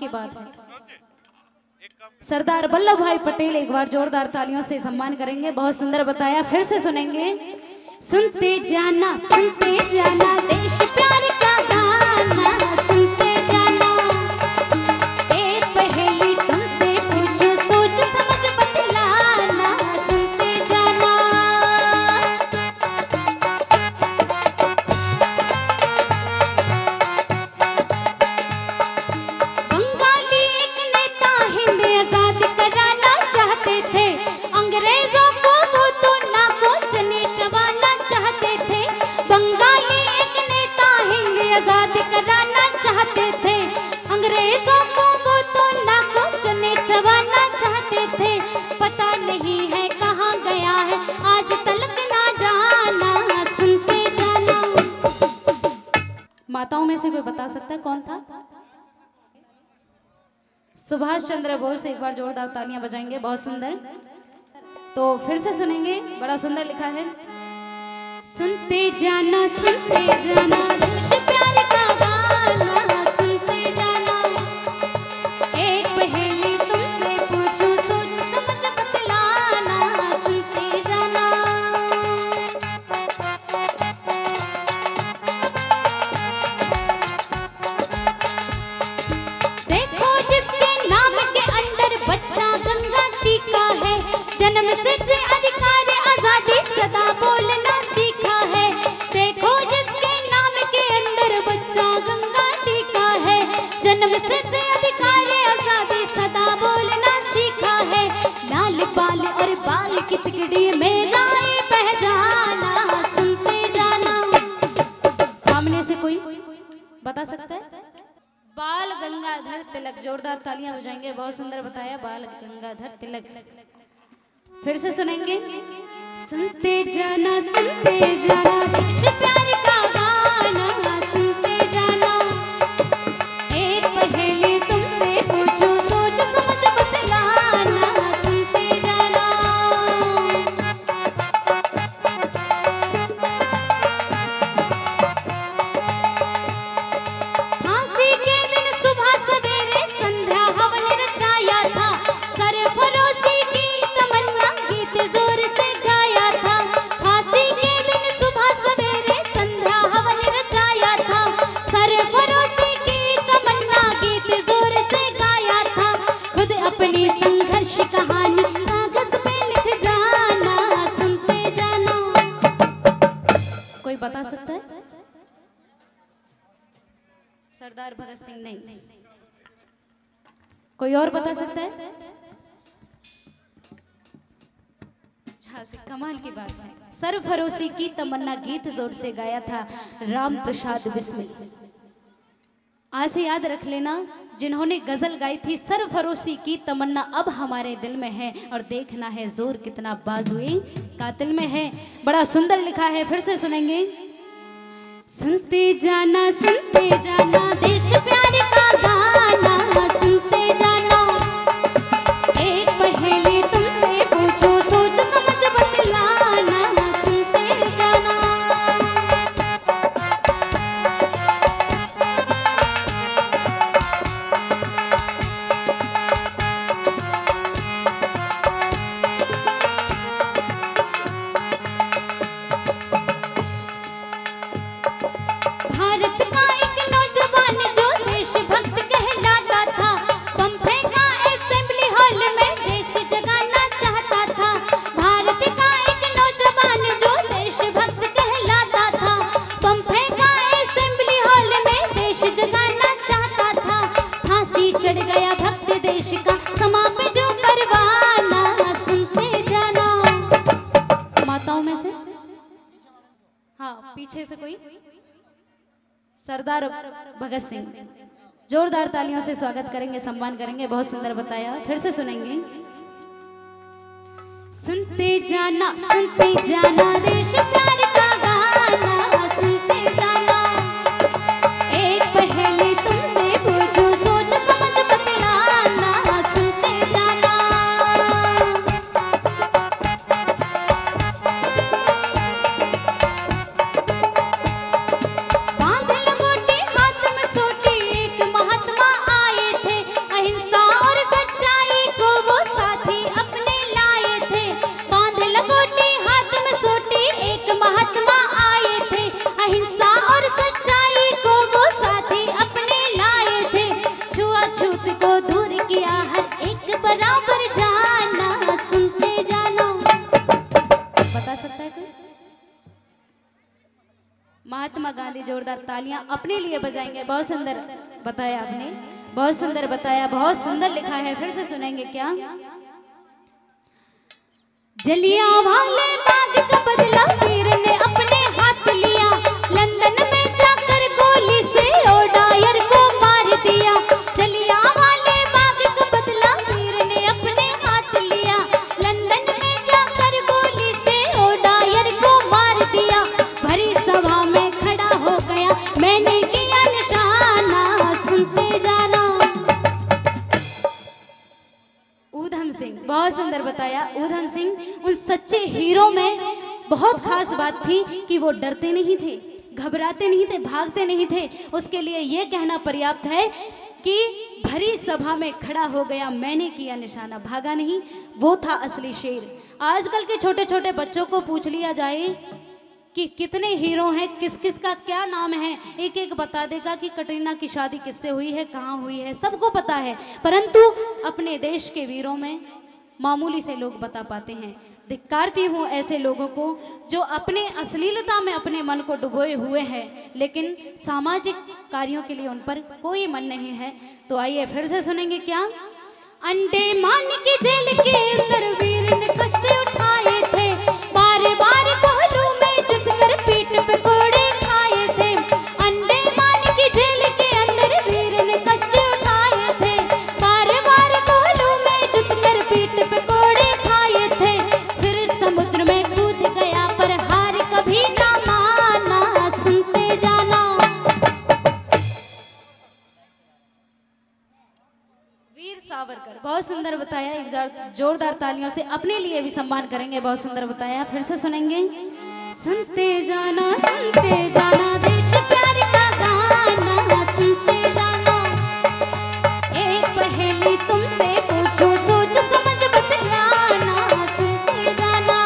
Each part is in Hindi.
के बाद सरदार वल्लभ भाई पटेल। एक बार जोरदार तालियों से सम्मान करेंगे। बहुत सुंदर बताया, फिर से सुनेंगे। सुनते जाना देश प्यार का गाना, सुनते जाना एक पहेली तुमसे पूछो सोच समझ बतलाना, सुनते जाना। माताओं में से कोई बता सकता है कौन था? सुभाष चंद्र बोस। एक बार जोरदार तालियां बजाएंगे। बहुत सुंदर। तो फिर से सुनेंगे, बड़ा सुंदर लिखा है। सुनते जाना, सुनते जाना देश प्यार का गाना, सुनते जाना एक पहेली तुमसे पूछो सोच समझ बतलाना, सुनते जाना। देखो जिसके नाम के अंदर बच्चा गंगा टीका है, जन्म से अधिकार आजादी सदा बोलना सीखा है। देखो जिसके नाम के अंदर बच्चा गंगा टीका है, जन्म से अधिकार आजादी सदा बोलना सीखा है। लाल बाल और बाल की तिकड़ी में जाए पहचाना, सुनते जाना। सामने से कोई बता सकता है? बाल गंगाधर तिलक। जोरदार तालियां बजाएंगे। बहुत सुंदर बताया, बाल गंगाधर तिलक। फिर से सुनेंगे। सुनते जाना, सुनते जाना देश प्यार का गाना, सुनते जाना एक पहेली तुमसे पूछो सोच समझ बतलाना, सुनते जाना। फांसी के दिन सुबह सवेरे संध्या हवन रचाया था, सरफरोशी की तमन्ना गीत जोर से बता सकता है? सरदार भगत सिंह नहीं। कोई और बता सकता है? कमाल की बात है। सरफरोशी की तमन्ना गीत जोर से गाया था राम प्रसाद बिस्मिल्लाह। आज से याद रख लेना, जिन्होंने गजल गाई थी सरफरोशी की तमन्ना अब हमारे दिल में है, और देखना है जोर कितना बाजुए कातिल में है। बड़ा सुंदर लिखा है, फिर से सुनेंगे। सुनते जाना देश प्यार का गाना, सुनते जाना एक पहेली तुमसे पूछो सोच समझ बतलाना, सुनते जाना। पीछे से कोई? सरदार भगत सिंह। जोरदार तालियों से स्वागत करेंगे, सम्मान करेंगे। बहुत सुंदर बताया, फिर से सुनेंगे। सुनते जाना रे प्यार का गाना, सुनते जाना। एक पहेली तुमसे पूछूं, सोच समझ बतलाना। सुनते जाना। बांध लंगोटी हाथ में सोटी, एक महात्मा आए थे, अहिंसा और सच्चाई को वो साथी अपने लाए थे। बांध लंगोटी हाथ में सोटी, एक महात्मा आए थे, अहिंसा और सच्चाई को वो साथी अपने लाए थे। छुआछूत को दूर किया, हर एक बराबर जाना। सुनते जाना। बता सकता है कोई? महात्मा गांधी। जोरदार तालियां अपने लिए बजाएंगे। बहुत सुंदर बताया आपने, बहुत सुंदर बताया, बहुत सुंदर लिखा है। फिर से सुनेंगे क्या? जलियांवाले बाग का बदला वीर ने अपने हाथ लिया, लंदन में जाकर गोली से ओडायर को मार दिया। जलियांवाले बाग का बदला वीर ने अपने हाथ लिया, लंदन में जाकर गोली से ओडायर को मार दिया। भरी सभा में खड़ा हो गया, मैंने किया निशाना। सुनते जाना। ऊधम सिंह। बहुत सुंदर बताया। ऊधम सिंह उन सच्चे हीरो में बहुत खास बात थी कि वो डरते नहीं थे, घबराते नहीं थे, भागते नहीं थे। उसके लिए ये कहना पर्याप्त है कि भरी सभा में खड़ा हो गया, मैंने किया निशाना, भागा नहीं। वो था असली शेर। आजकल के छोटे छोटे बच्चों को पूछ लिया जाए कि कितने हीरो हैं, किस किस का क्या नाम है, एक एक बता देगा कि कटरीना की शादी किससे हुई है, कहाँ हुई है, सबको पता है। परंतु अपने देश के वीरों में मामूली से लोग बता पाते हैं। धिक्कारती हूँ ऐसे लोगों को जो अपने अश्लीलता में अपने मन को डुबोए हुए हैं, लेकिन सामाजिक कार्यों के लिए उन पर कोई मन नहीं है। तो आइए फिर से सुनेंगे क्या? अंडेमान की जेल के अंदर वीर ने कष्ट उठाए थे, बार बार कोहलू में जुटकर पीठ पे कोड़े खाए थे। अंडेमान की जेल के अंदर वीर ने कष्ट उठाए थे, बार बार कोहलू में जुटकर पीठ पे कोड़े खाए थे। फिर समुद्र में कूद गया, पर हार कभी ना माना। सुनते जाना। वीर सावरकर। बहुत सुंदर बताया। एक जोरदार तालियों से अपने लिए भी सम्मान करेंगे। बहुत सुंदर बताया। फिर से सुनेंगे। सुनते जाना। सुनते जाना देश प्यार का गाना। सुनते जाना। एक पहेली तुमसे पूछूं, सोच समझ बतलाना। सुनते जाना।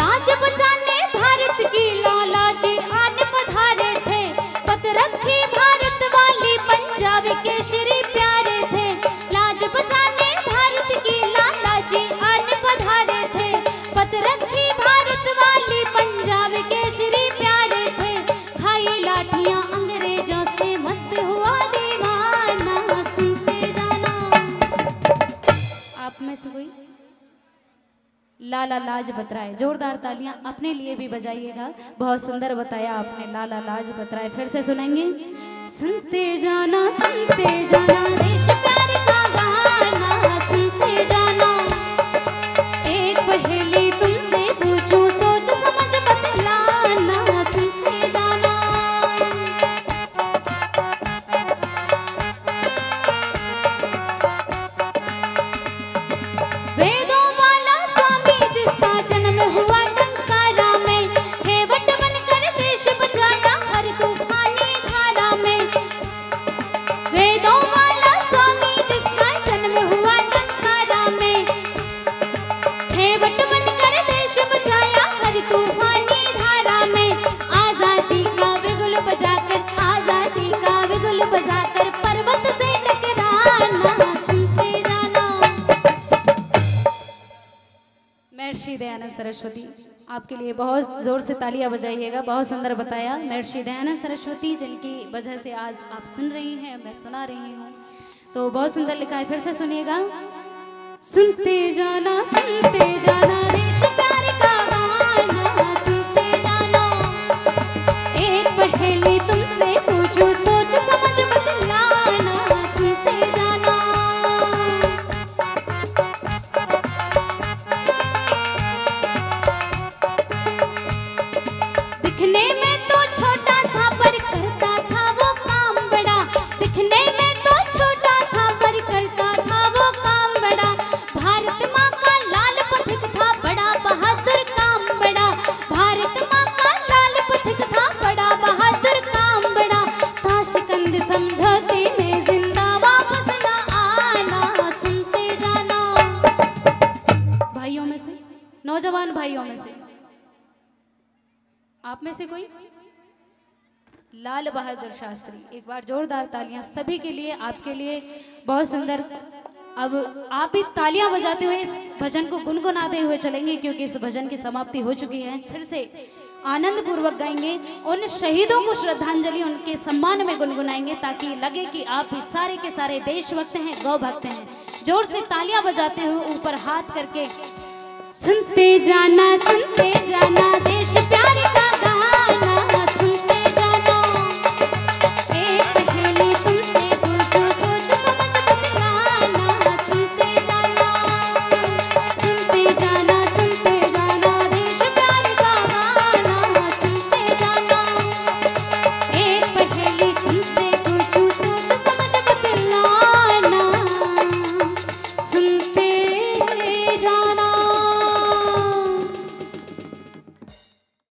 लाज बचाने भारत की लाला जी आने पधारे थे, पत रखी भारत वाली पंजाब के श्री प्यारे थे। लाज बचाने भारत की लाला जी आने पधारे थे, पत रखी भारत वाली पंजाब के श्री प्यारे थे। खाई लाठियां अंग्रेजों से, मस्त हुआ दीवाना। सुनते जाना। आप में से कोई? लाला लाजपत राय। जोरदार तालियां अपने लिए भी बजाइएगा। बहुत सुंदर बताया आपने, लाला लाजपत राय। फिर से सुनेंगे। सुनते जाना। सुनते जाना देश प्यार का गाना। सुनते जाना। एक पहेली तुमसे पूछूं, सोच समझ बतलाना। सुनते जाना। वेदों वाला स्वामी जिसका जन्म हुआ टंकारा में, खेवट बनकर देश बचाया हर तूफानी धारा में। वेदों वाला स्वामी जिसका जन्म हुआ टंकारा में, खेवट बनकर देश बचाया हर तूफानी धारा में। आजादी का बिगुल बजाकर, आजादी का बिगुल बजाकर पर्वत से टकराना। सुनते जाना। महर्षि दयाना सरस्वती। आपके लिए बहुत जोर से तालियां बजाइएगा। बहुत सुंदर बताया। महर्षि दयाना सरस्वती, जिनकी वजह से आज आप सुन रही हैं, मैं सुना रही हूँ। तो बहुत सुंदर लिखा है। फिर से सुनिएगा। सुनते जाना देश प्यार का गाना, सुनते जाना। एक पहेली तुमसे पूछो, सोच समझ बतलाना, सुनते जाना। दिखने में तो छोटा था पर करता था वो काम बड़ा, दिखने में तो छोटा था पर करता था वो काम बड़ा। भारत माँ का लाल पथिक था बड़ा बहादुर काम बड़ा, भारत माँ का लाल पथिक था बड़ा बहादुर काम बड़ा। था शिकंज समझौते में जिंदा वापस न आना, सुनते जाना। भाइयों में से, नौजवान भाइयों में से आप में से कोई लाल बहादुर शास्त्री। एक बार जोरदार तालियां सभी के लिए, आपके लिए। बहुत सुंदर। अब आप भी तालियां बजाते हुए इस भजन को गुनगुनाते हुए चलेंगे, क्योंकि इस भजन की समाप्ति हो चुकी है। फिर से आनंद पूर्वक गाएंगे, उन शहीदों को श्रद्धांजलि उनके सम्मान में गुनगुनाएंगे, ताकि लगे कि आप भी सारे के सारे देशभक्त हैं, गौ भक्त हैं। जोर से तालियां बजाते हुए ऊपर हाथ करके सुनते जाना, सुनते